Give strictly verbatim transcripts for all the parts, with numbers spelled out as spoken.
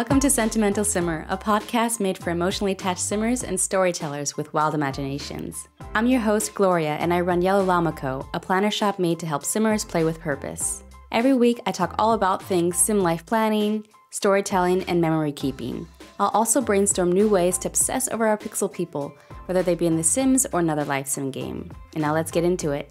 Welcome to Sentimental Simmer, a podcast made for emotionally attached simmers and storytellers with wild imaginations. I'm your host, Gloria, and I run Yellow Llama Co., a planner shop made to help simmers play with purpose. Every week, I talk all about things sim life planning, storytelling, and memory keeping. I'll also brainstorm new ways to obsess over our pixel people, whether they be in The Sims or another live sim game. And now let's get into it.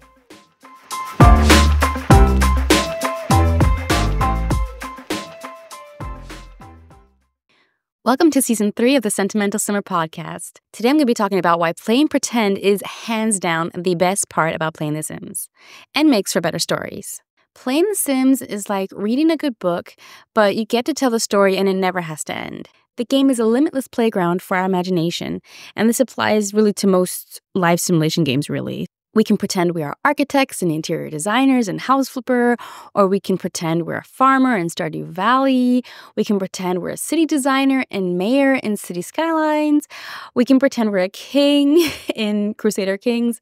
Welcome to Season three of the Sentimental Simmer Podcast. Today I'm going to be talking about why playing pretend is hands down the best part about playing The Sims, and makes for better stories. Playing The Sims is like reading a good book, but you get to tell the story and it never has to end. The game is a limitless playground for our imagination, and this applies really to most live simulation games, really. We can pretend we are architects and interior designers and house flipper, or we can pretend we're a farmer in Stardew Valley. We can pretend we're a city designer and mayor in City Skylines. We can pretend we're a king in Crusader Kings.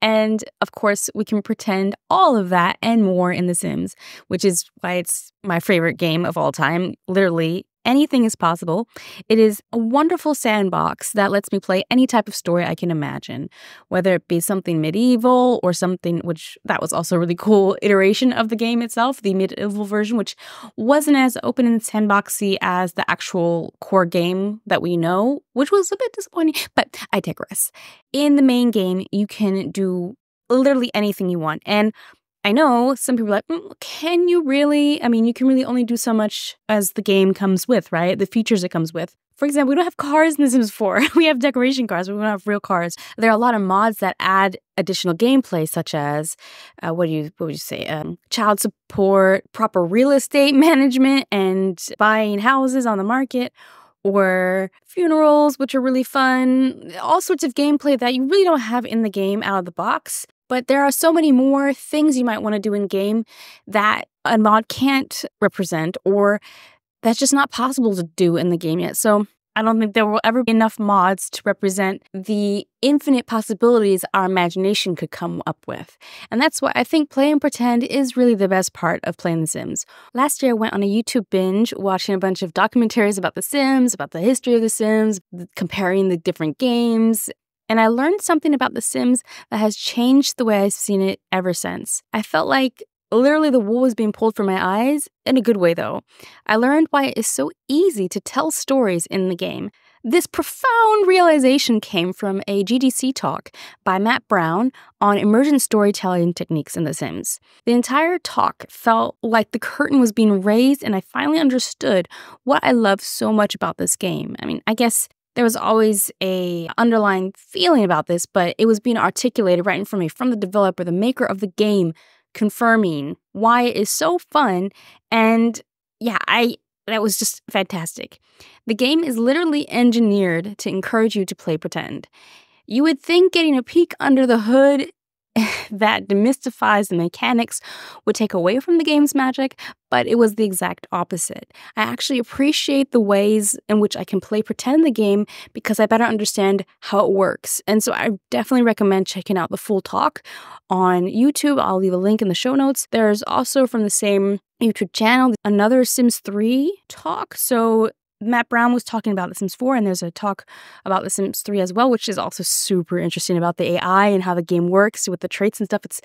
And of course, we can pretend all of that and more in The Sims, which is why it's my favorite game of all time, literally. Anything is possible. It is a wonderful sandbox that lets me play any type of story I can imagine, whether it be something medieval or something which that was also a really cool iteration of the game itself, the medieval version, which wasn't as open and sandboxy as the actual core game that we know, which was a bit disappointing, but I digress. In the main game, you can do literally anything you want. And I know some people are like, mm, can you really? I mean, you can really only do so much as the game comes with, right? The features it comes with. For example, we don't have cars in The Sims four. We have decoration cars, but we don't have real cars. There are a lot of mods that add additional gameplay, such as, uh, what do you what would you say, um, child support, proper real estate management, and buying houses on the market, or funerals, which are really fun. All sorts of gameplay that you really don't have in the game out of the box. But there are so many more things you might want to do in game that a mod can't represent, or that's just not possible to do in the game yet. So I don't think there will ever be enough mods to represent the infinite possibilities our imagination could come up with. And that's why I think play and pretend is really the best part of playing The Sims. Last year, I went on a YouTube binge watching a bunch of documentaries about The Sims, about the history of The Sims, comparing the different games. And I learned something about The Sims that has changed the way I've seen it ever since. I felt like literally the wool was being pulled from my eyes, in a good way though. I learned why it is so easy to tell stories in the game. This profound realization came from a G D C talk by Matt Brown on emergent storytelling techniques in The Sims. The entire talk felt like the curtain was being raised, and I finally understood what I love so much about this game. I mean, I guess there was always a underlying feeling about this, but it was being articulated right in front of me from the developer, the maker of the game, confirming why it is so fun. And yeah, I that was just fantastic. The game is literally engineered to encourage you to play pretend. You would think getting a peek under the hood that demystifies the mechanics would take away from the game's magic, but it was the exact opposite. I actually appreciate the ways in which I can play pretend the game because I better understand how it works. And so I definitely recommend checking out the full talk on YouTube. I'll leave a link in the show notes. There's also from the same YouTube channel another Sims three talk. So Matt Brown was talking about The Sims four, and there's a talk about The Sims three as well, which is also super interesting about the A I and how the game works with the traits and stuff. It's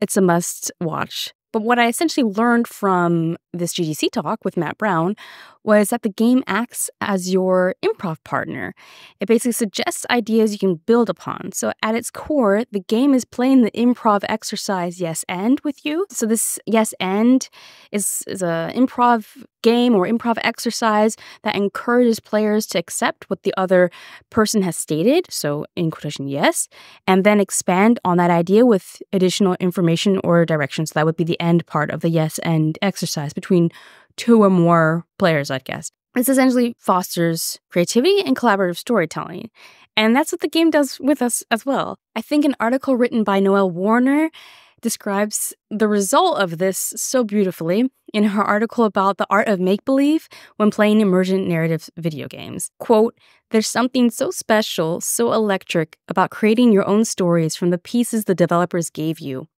it's a must watch. But what I essentially learned from this G D C talk with Matt Brown was that the game acts as your improv partner. It basically suggests ideas you can build upon. So at its core, the game is playing the improv exercise yes and with you. So this yes and is, is an improv game or improv exercise that encourages players to accept what the other person has stated, so in quotation yes, and then expand on that idea with additional information or direction. So that would be the end part of the yes and exercise between two or more players, I guess. This essentially fosters creativity and collaborative storytelling. And that's what the game does with us as well. I think an article written by Noel Warner describes the result of this so beautifully in her article about the art of make-believe when playing emergent narrative video games. Quote, "There's something so special, so electric about creating your own stories from the pieces the developers gave you.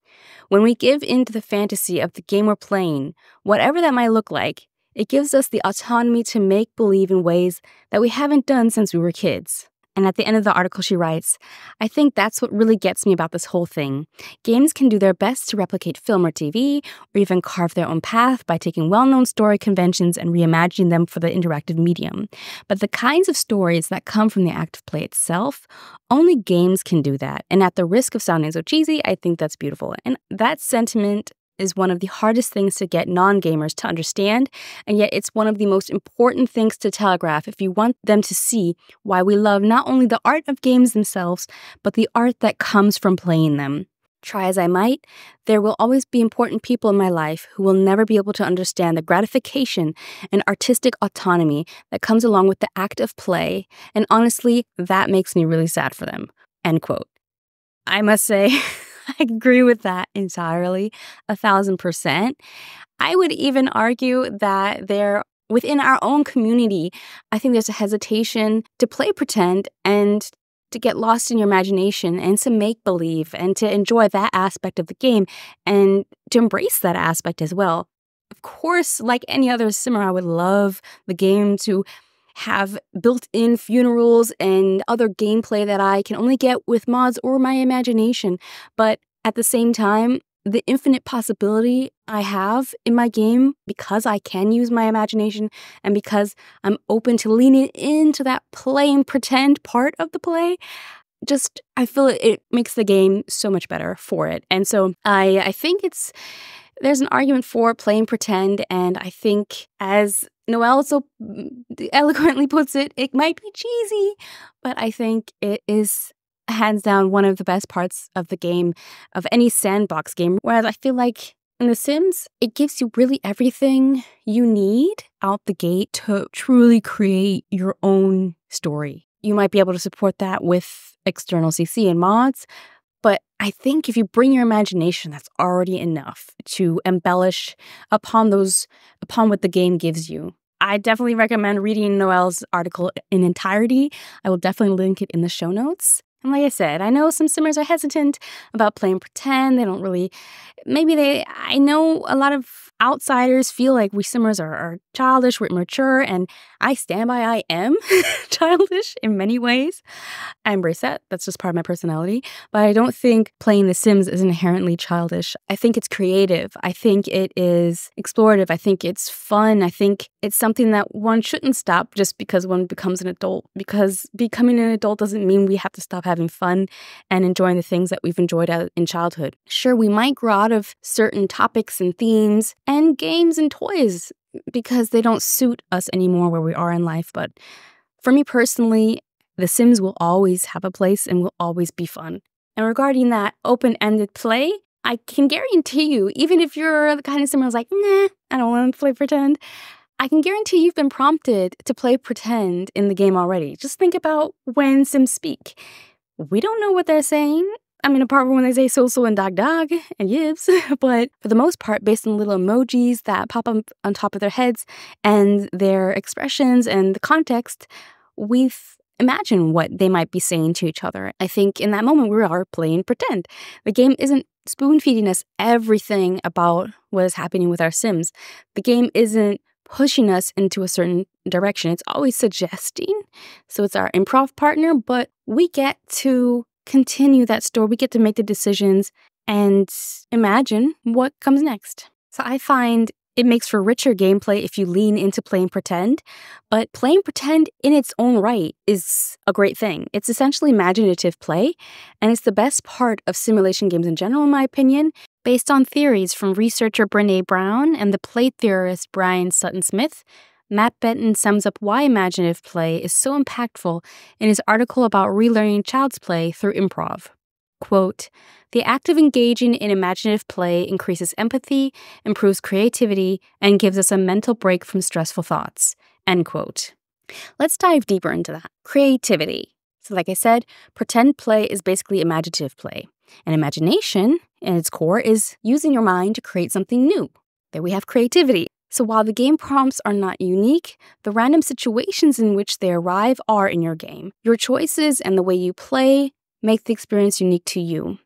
When we give in to the fantasy of the game we're playing, whatever that might look like, It gives us the autonomy to make believe in ways that we haven't done since we were kids. And at the end of the article, she writes, I think that's what really gets me about this whole thing. Games can do their best to replicate film or T V, or even carve their own path by taking well-known story conventions and reimagining them for the interactive medium. But the kinds of stories that come from the act of play itself, only games can do that. And at the risk of sounding so cheesy, I think that's beautiful. And that sentiment is one of the hardest things to get non-gamers to understand, and yet it's one of the most important things to telegraph if you want them to see why we love not only the art of games themselves, but the art that comes from playing them. Try as I might, there will always be important people in my life who will never be able to understand the gratification and artistic autonomy that comes along with the act of play, and honestly, that makes me really sad for them. End quote. I must say... I agree with that entirely, a thousand percent. I would even argue that there, within our own community, I think there's a hesitation to play pretend and to get lost in your imagination and to make believe and to enjoy that aspect of the game and to embrace that aspect as well. Of course, like any other simmer, I would love the game to have built-in funerals and other gameplay that I can only get with mods or my imagination. But at the same time, the infinite possibility I have in my game, because I can use my imagination and because I'm open to leaning into that play and pretend part of the play, just I feel it, it makes the game so much better for it. And so I, I think it's there's an argument for play and pretend, and I think as Noel so eloquently puts it, it might be cheesy, but I think it is hands down one of the best parts of the game, of any sandbox game. Whereas I feel like in The Sims, it gives you really everything you need out the gate to truly create your own story. You might be able to support that with external C C and mods, but I think if you bring your imagination, that's already enough to embellish upon those upon what the game gives you. I definitely recommend reading Noel's article in entirety. I will definitely link it in the show notes. And like I said, I know some simmers are hesitant about play and pretend. They don't really, maybe they, I know a lot of outsiders feel like we simmers are, are childish, we're immature, and I stand by I am childish in many ways. I embrace that. That's just part of my personality. But I don't think playing The Sims is inherently childish. I think it's creative. I think it is explorative. I think it's fun. I think it's something that one shouldn't stop just because one becomes an adult, because becoming an adult doesn't mean we have to stop having fun and enjoying the things that we've enjoyed in childhood. Sure, we might grow out of certain topics and themes and games and toys because they don't suit us anymore where we are in life. But for me personally, The Sims will always have a place and will always be fun. And regarding that open-ended play, I can guarantee you, even if you're the kind of someone who's like, nah, I don't want to play pretend, I can guarantee you've been prompted to play pretend in the game already. Just think about when Sims speak. We don't know what they're saying. I mean, apart from when they say so-so and dog-dog and yibs, but for the most part, based on little emojis that pop up on top of their heads and their expressions and the context, we've imagined what they might be saying to each other. I think in that moment, we are playing pretend. The game isn't spoon-feeding us everything about what is happening with our Sims. The game isn't pushing us into a certain direction. It's always suggesting. So it's our improv partner, but we get to continue that story. We get to make the decisions and imagine what comes next. So I find it makes for richer gameplay if you lean into playing pretend, but playing pretend in its own right is a great thing. It's essentially imaginative play, and it's the best part of simulation games in general, in my opinion. Based on theories from researcher Brené Brown and the play theorist Brian Sutton-Smith, Matt Benton sums up why imaginative play is so impactful in his article about relearning child's play through improv. Quote, "The act of engaging in imaginative play increases empathy, improves creativity, and gives us a mental break from stressful thoughts." End quote. Let's dive deeper into that. Creativity. So like I said, pretend play is basically imaginative play. And imagination, at its core, is using your mind to create something new. There we have creativity. So while the game prompts are not unique, the random situations in which they arrive are in your game. Your choices and the way you play make the experience unique to you.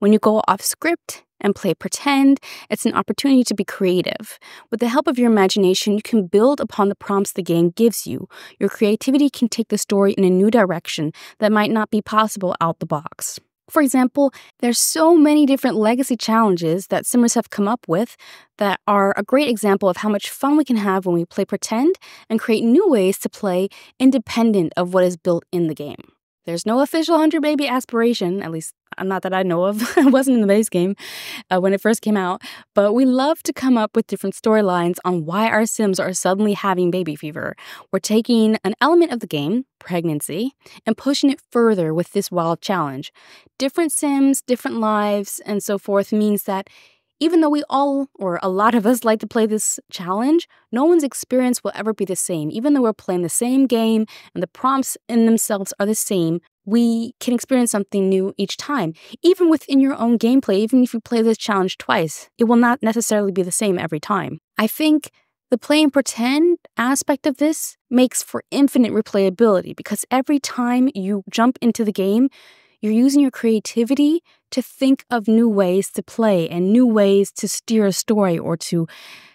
When you go off script and play pretend. It's an opportunity to be creative. With the help of your imagination, you can build upon the prompts the game gives you. Your creativity can take the story in a new direction that might not be possible out the box. For example, there's so many different legacy challenges that simmers have come up with that are a great example of how much fun we can have when we play pretend and create new ways to play independent of what is built in the game. There's no official one hundred baby aspiration, at least not that I know of. It wasn't in the base game uh, when it first came out. But we love to come up with different storylines on why our Sims are suddenly having baby fever. We're taking an element of the game, pregnancy, and pushing it further with this wild challenge. Different Sims, different lives, and so forth means that even though we all, or a lot of us, like to play this challenge, no one's experience will ever be the same. Even though we're playing the same game and the prompts in themselves are the same, we can experience something new each time. Even within your own gameplay, even if you play this challenge twice, it will not necessarily be the same every time. I think the play and pretend aspect of this makes for infinite replayability, because every time you jump into the game, you're using your creativity to think of new ways to play and new ways to steer a story or to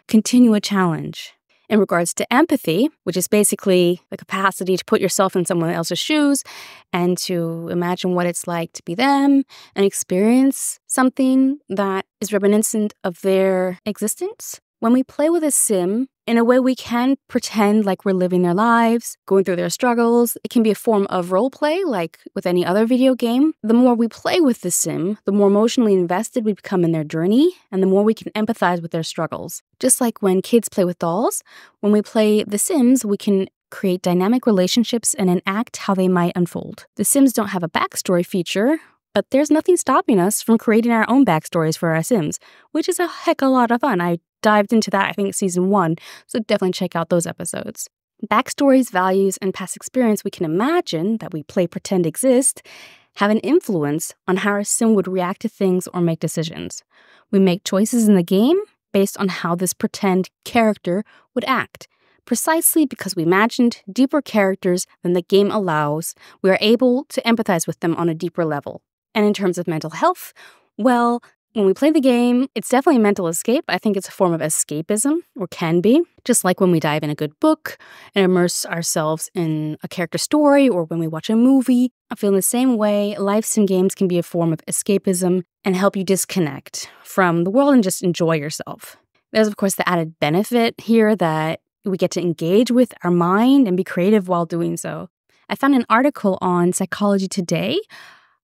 continue a challenge. In regards to empathy, which is basically the capacity to put yourself in someone else's shoes and to imagine what it's like to be them and experience something that is reminiscent of their existence. When we play with a sim, in a way we can pretend like we're living their lives, going through their struggles. It can be a form of role play, like with any other video game. The more we play with the sim, the more emotionally invested we become in their journey, and the more we can empathize with their struggles. Just like when kids play with dolls, when we play The Sims, we can create dynamic relationships and enact how they might unfold. The Sims don't have a backstory feature, but there's nothing stopping us from creating our own backstories for our Sims, which is a heck of a lot of fun. I dived into that, I think, season one, so definitely check out those episodes. Backstories, values, and past experience we can imagine that we play pretend exist have an influence on how our sim would react to things or make decisions. We make choices in the game based on how this pretend character would act. Precisely because we imagined deeper characters than the game allows, we are able to empathize with them on a deeper level. And in terms of mental health, well, when we play the game, it's definitely a mental escape. I think it's a form of escapism, or can be. Just like when we dive in a good book and immerse ourselves in a character story, or when we watch a movie. I feel in the same way, live sim games can be a form of escapism and help you disconnect from the world and just enjoy yourself. There's, of course, the added benefit here that we get to engage with our mind and be creative while doing so. I found an article on Psychology Today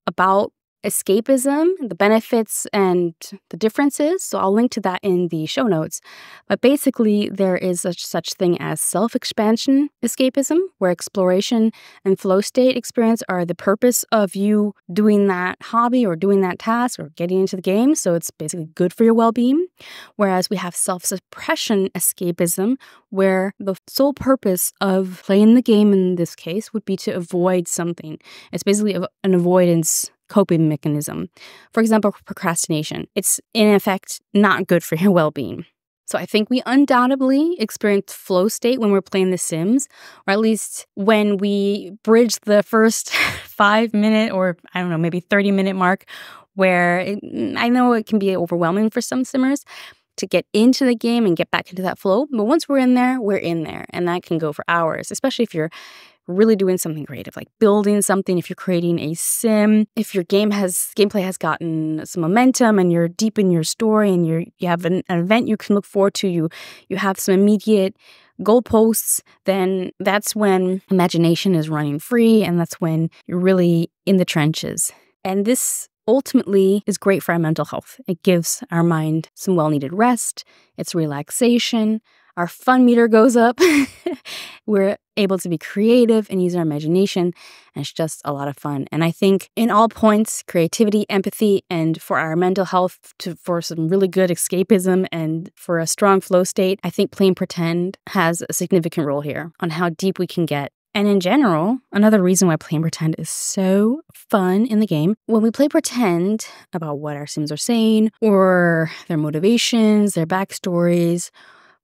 about escapism, the benefits and the differences, so I'll link to that in the show notes. But basically, there is such such thing as self-expansion escapism, where exploration and flow state experience are the purpose of you doing that hobby or doing that task or getting into the game, so it's basically good for your well-being. Whereas we have self-suppression escapism, where the sole purpose of playing the game in this case would be to avoid something. It's basically an avoidance coping mechanism. For example, procrastination. It's, in effect, not good for your well-being. So I think we undoubtedly experience flow state when we're playing The Sims, or at least when we bridge the first five-minute or, I don't know, maybe thirty-minute mark, where it, I know it can be overwhelming for some simmers to get into the game and get back into that flow. But once we're in there, we're in there. And that can go for hours, especially if you're really doing something creative, like building something, if you're creating a sim, if your game has gameplay has gotten some momentum and you're deep in your story and you're you have an, an event you can look forward to, you you have some immediate goalposts, then that's when imagination is running free and that's when you're really in the trenches. And this ultimately is great for our mental health. It gives our mind some well-needed rest, it's relaxation. Our fun meter goes up. We're able to be creative and use our imagination. And it's just a lot of fun. And I think in all points, creativity, empathy, and for our mental health, to, for some really good escapism and for a strong flow state, I think playing pretend has a significant role here on how deep we can get. And in general, another reason why playing pretend is so fun in the game, when we play pretend about what our Sims are saying or their motivations, their backstories,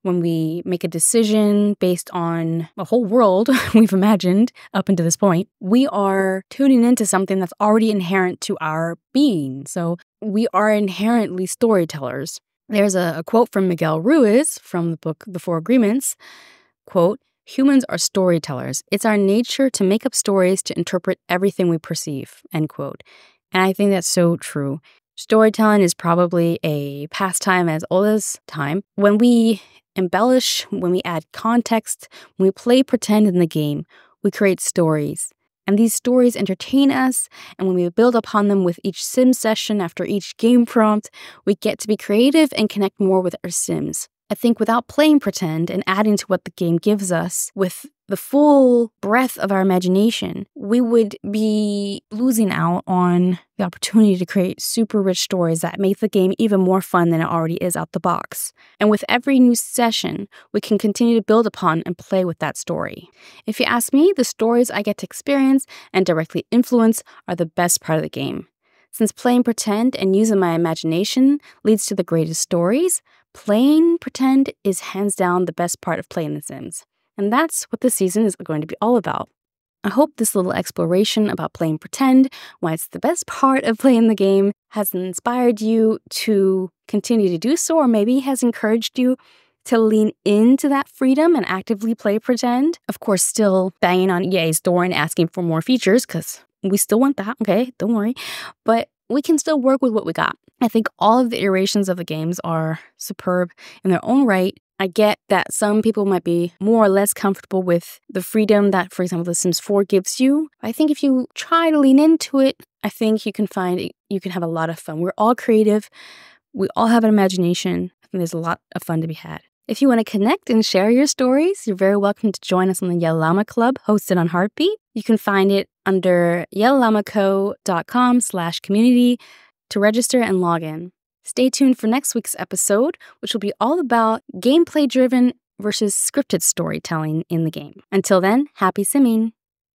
when we make a decision based on a whole world we've imagined up until this point, we are tuning into something that's already inherent to our being. So we are inherently storytellers. There's a, a quote from Miguel Ruiz from the book The Four Agreements, quote, "Humans are storytellers. It's our nature to make up stories to interpret everything we perceive," end quote. And I think that's so true. Storytelling is probably a pastime as old as time. When we embellish, when we add context, when we play pretend in the game, we create stories. And these stories entertain us, and when we build upon them with each sim session after each game prompt, we get to be creative and connect more with our sims. I think without playing pretend and adding to what the game gives us with the full breadth of our imagination, we would be losing out on the opportunity to create super rich stories that make the game even more fun than it already is out the box. And with every new session, we can continue to build upon and play with that story. If you ask me, the stories I get to experience and directly influence are the best part of the game. Since playing pretend and using my imagination leads to the greatest stories, playing pretend is hands down the best part of playing The Sims. And that's what this season is going to be all about. I hope this little exploration about playing pretend, why it's the best part of playing the game, has inspired you to continue to do so, or maybe has encouraged you to lean into that freedom and actively play pretend. Of course, still banging on E A's door and asking for more features, because we still want that, okay? Don't worry. But we can still work with what we got. I think all of the iterations of the games are superb in their own right. I get that some people might be more or less comfortable with the freedom that, for example, The Sims four gives you. I think if you try to lean into it, I think you can find you can have a lot of fun. We're all creative. We all have an imagination. I think there's a lot of fun to be had. If you want to connect and share your stories, you're very welcome to join us on the Yellow Llama Club hosted on Heartbeat. You can find it under yellow llama co dot com slash community to register and log in. Stay tuned for next week's episode, which will be all about gameplay-driven versus scripted storytelling in the game. Until then, happy simming!